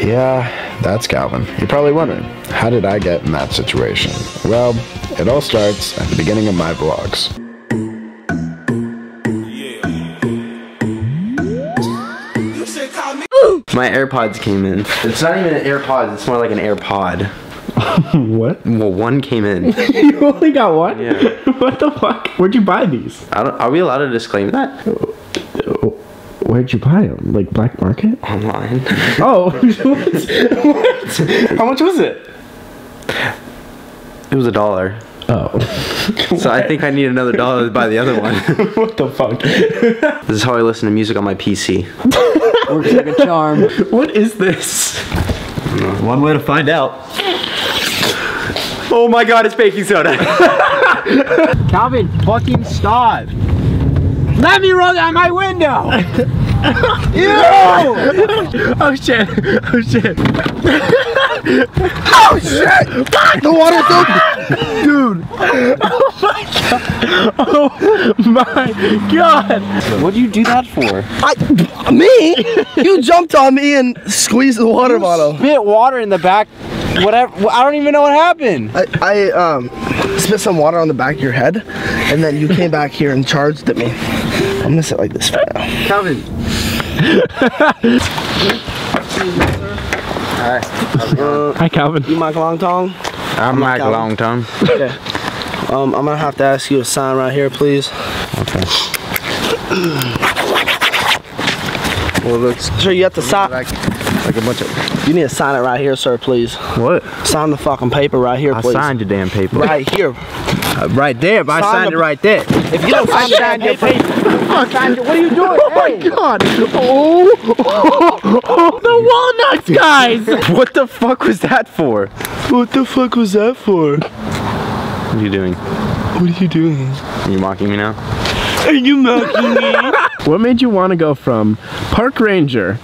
Yeah, that's Calvin. You're probably wondering, how did I get in that situation? Well, it all starts at the beginning of my vlogs. My AirPods came in. It's not even an AirPods, it's more like an AirPod. What? Well, one came in. You only got one? Yeah. What the fuck? Where'd you buy these? I don't, are we allowed to disclaim that? Where'd you buy them? Like black market? Online. Oh, what? How much was it? It was $1. Oh. So I think I need another $1 to buy the other one. What the fuck? This is how I listen to music on my PC. Works like a charm. What is this? One way to find out. Oh my god, it's baking soda. Calvin, fucking stop. Let me roll down my window! Ew! Oh shit, oh shit. Oh shit! Fuck! The water's open! Dude! Oh my god! Oh my god! What'd you do that for? Me? You jumped on me and squeezed the water bottle. Spit water in the back. Whatever. I don't even know what happened. I spit some water on the back of your head, and then you came back here and charged at me. I'm gonna sit like this for now. Calvin. Hi. Hi, Calvin. You Mike Long Tong? I'm Mike Long Tong. Okay. I'm gonna have to ask you to sign right here, please. Okay. Well, let's. Sure, you have to sign. Like a bunch of. You need to sign it right here, sir, please. What? Sign the fucking paper right here, please. I signed the damn paper. Right here. Right there, but I signed it right there. If you don't sign your paper. What are you doing? Oh my god! Oh, the walnuts, guys! What the fuck was that for? What the fuck was that for? What are you doing? What are you doing? Are you mocking me now? Are you mocking me? What made you want to go from park ranger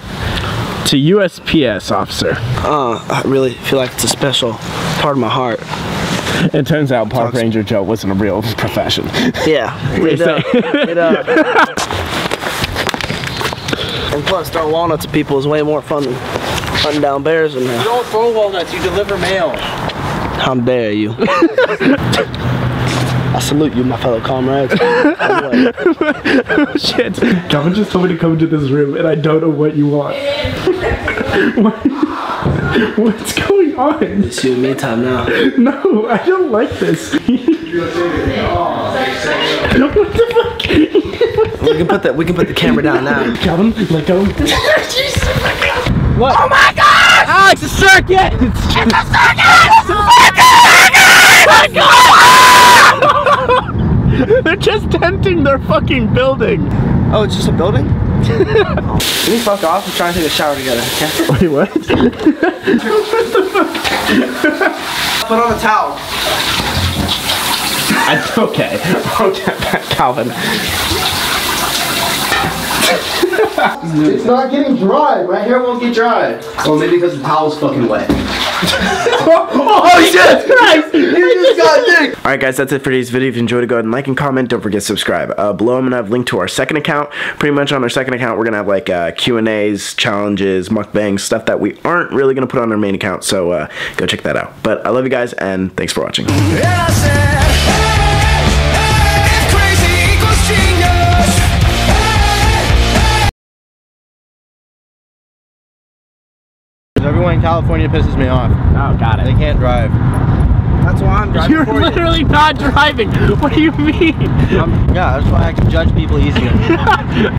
to USPS officer? I really feel like it's a special part of my heart. It turns out Park Ranger Joe wasn't a real profession. Yeah. And plus, throwing walnuts at people is way more fun than hunting down bears. And you don't throw walnuts, you deliver mail. How dare you? I salute you, my fellow comrades. Oh, shit. Calvin just told me to come into this room, and I don't know what you want. What's going on? It's you and me time now. No, I don't like this. What the fuck? We can put the camera down now. Calvin, let go. What? Oh my god! Oh, it's a circuit! It's a circuit! It's a circuit! Oh my god! They're just tenting their fucking building. Oh, it's just a building? Can you fuck off? We're trying to take a shower together, okay? Wait, what? What the fuck? Put on a towel. Okay. Okay, Calvin. It's not getting dry. My hair won't get dry. Well, maybe because the towel's fucking wet. Oh Jesus Christ! You just got dick! Alright guys, that's it for today's video. If you enjoyed it, go ahead and like and comment. Don't forget to subscribe. Below I'm gonna have a link to our second account. Pretty much on our second account, we're gonna have like Q&As, challenges, mukbangs, stuff that we aren't really gonna put on our main account. So go check that out. But I love you guys and thanks for watching. Everyone in California pisses me off. Oh, got it. They can't drive. That's why I'm driving. You're literally not driving. What do you mean? Yeah, that's why I can judge people easier.